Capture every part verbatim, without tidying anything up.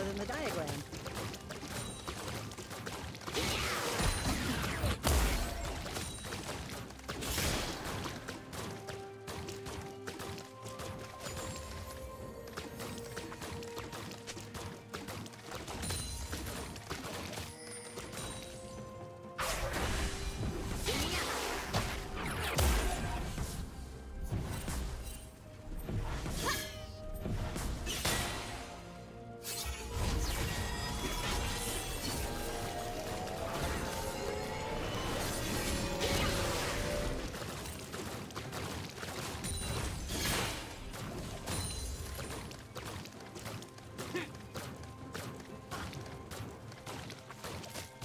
smaller than the diagram.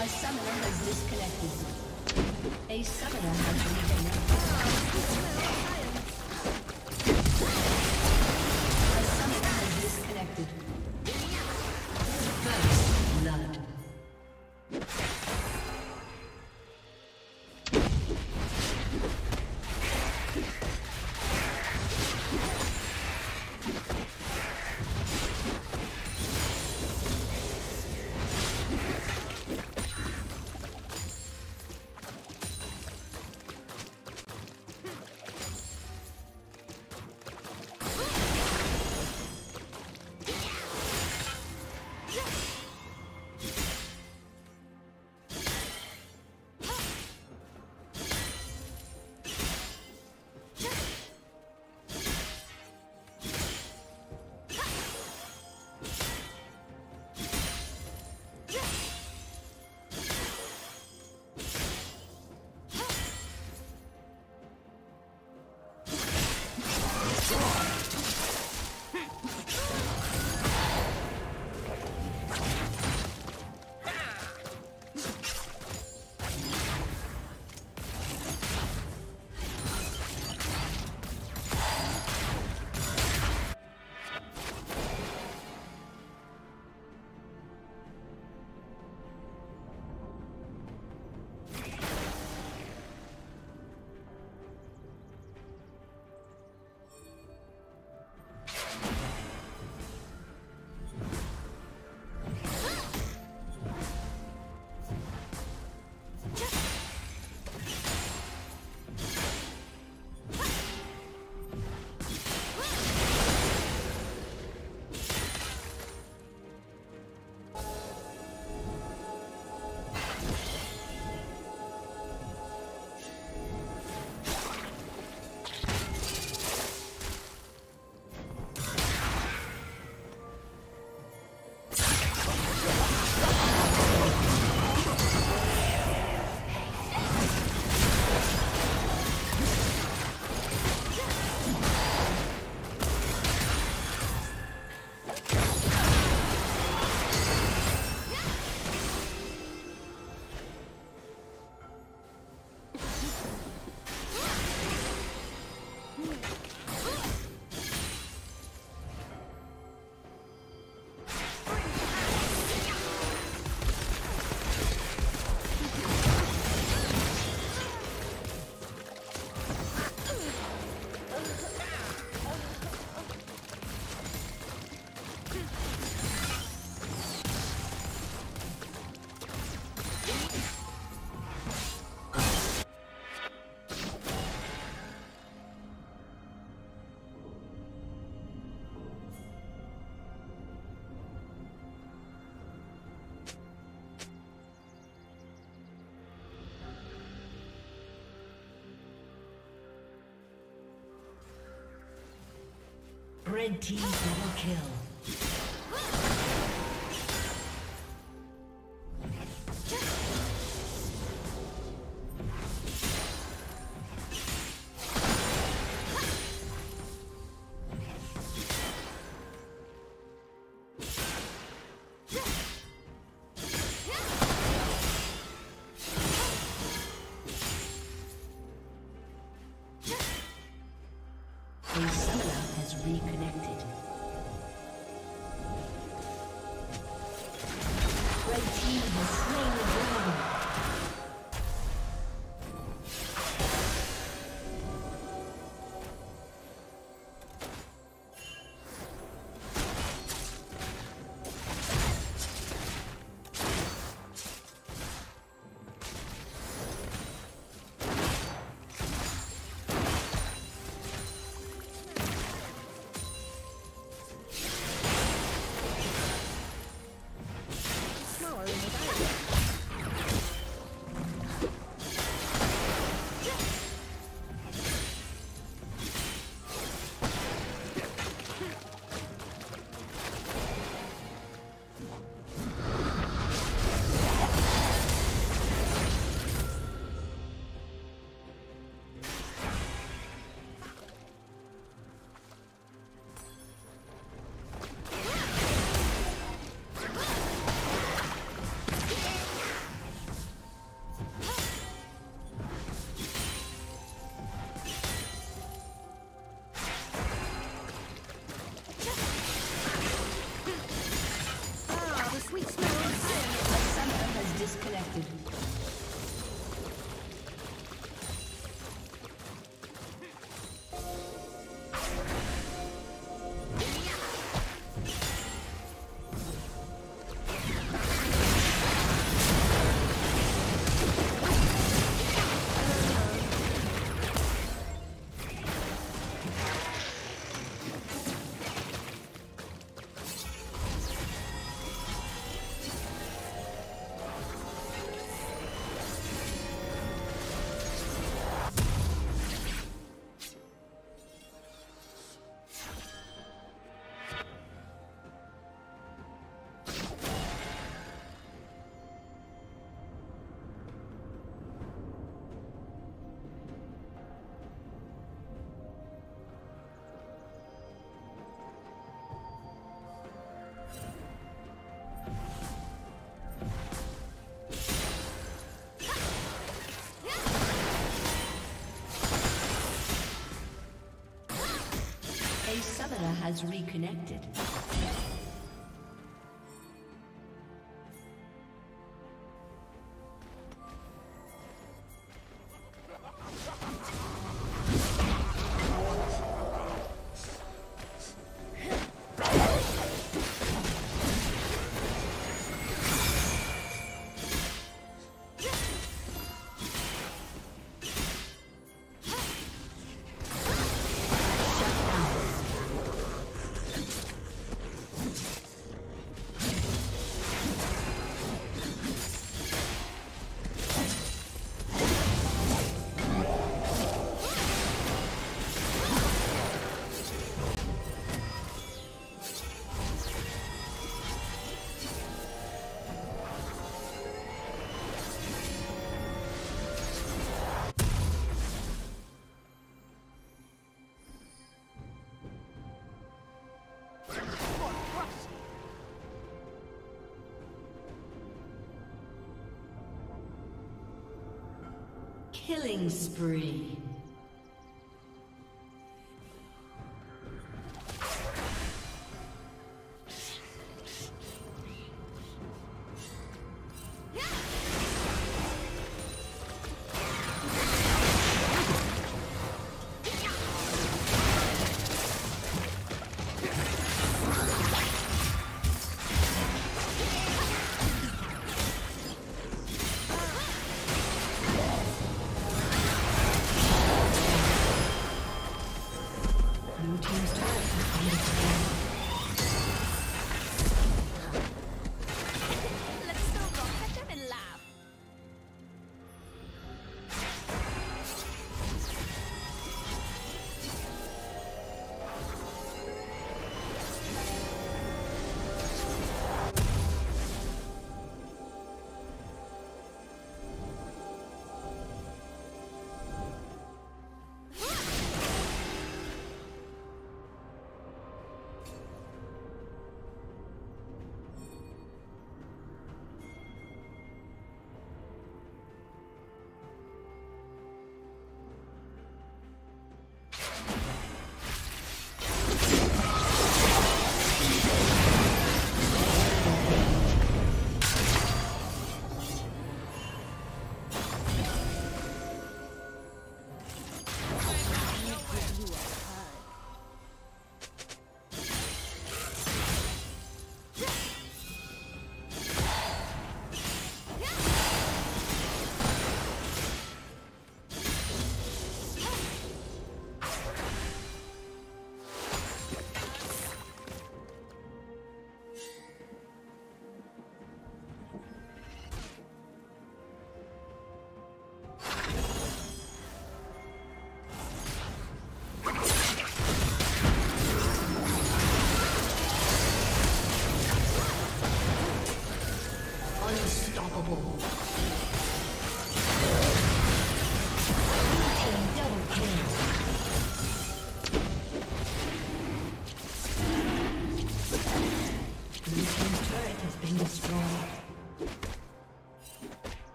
A summoner has disconnected. A summoner has disconnected. Red team double kill. detected. Has reconnected. Killing spree.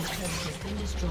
team's turret has been destroyed.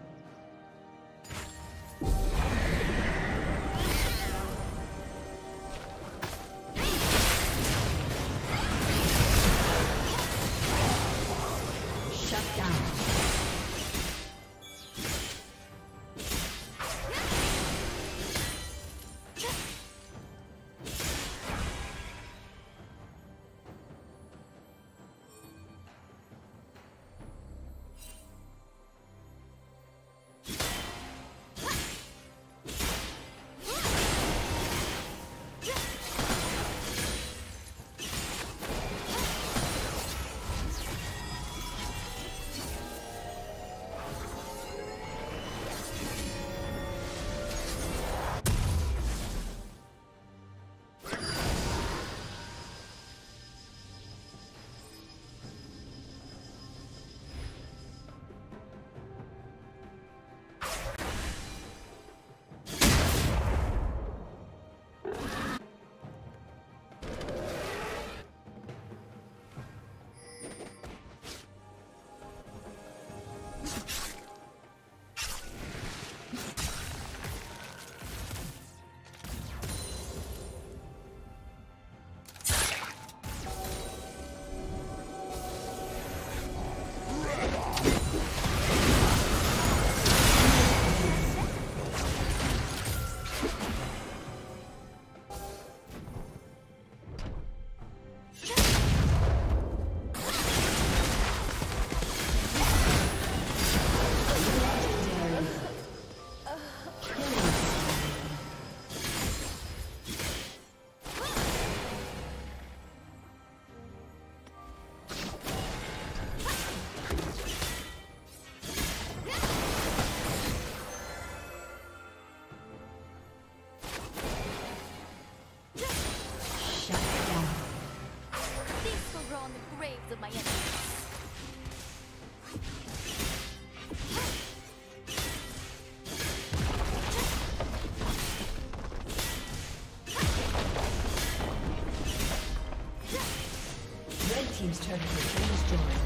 Team's turret has been destroyed.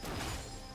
Shut down.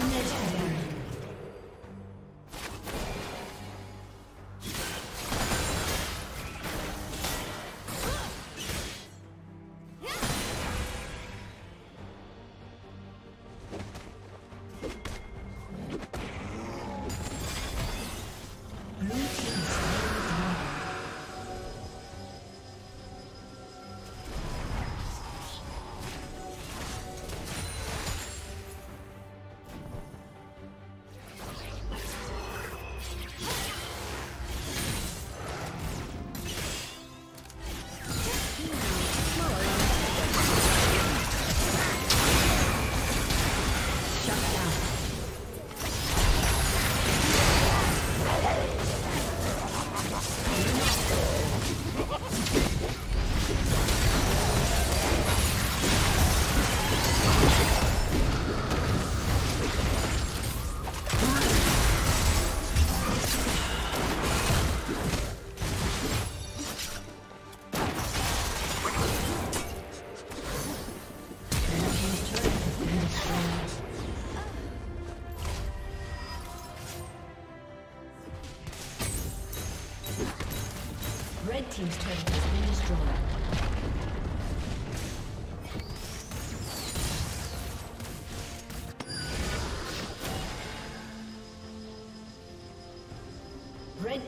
Legendary. Team's turret has been destroyed. Red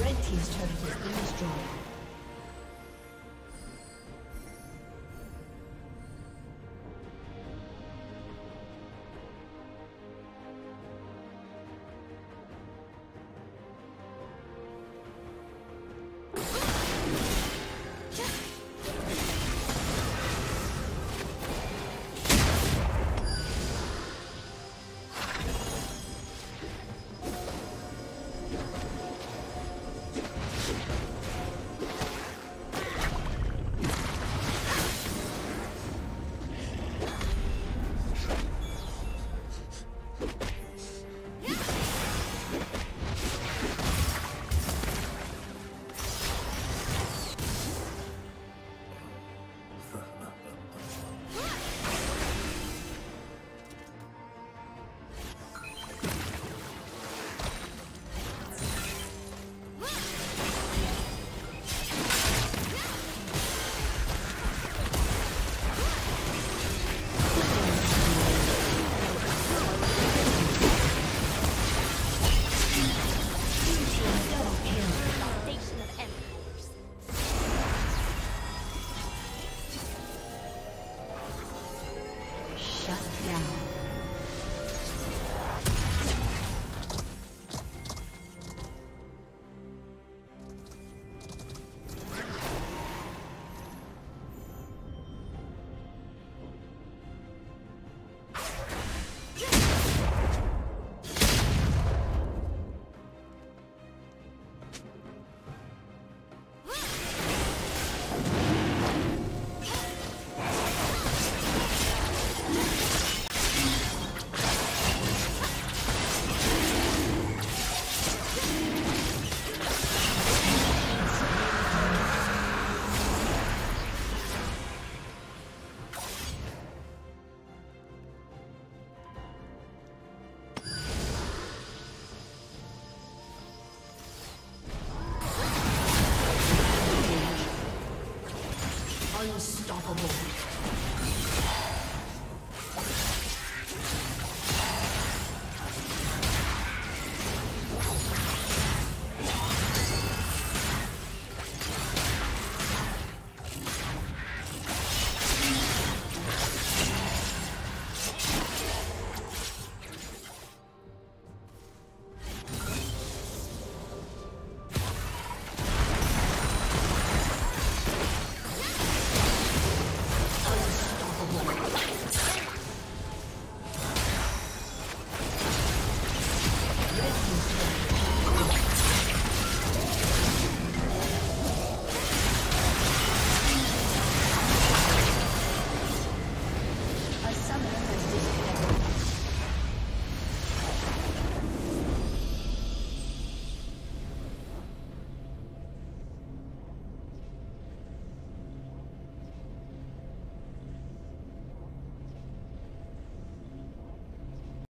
Red team's turret has been destroyed.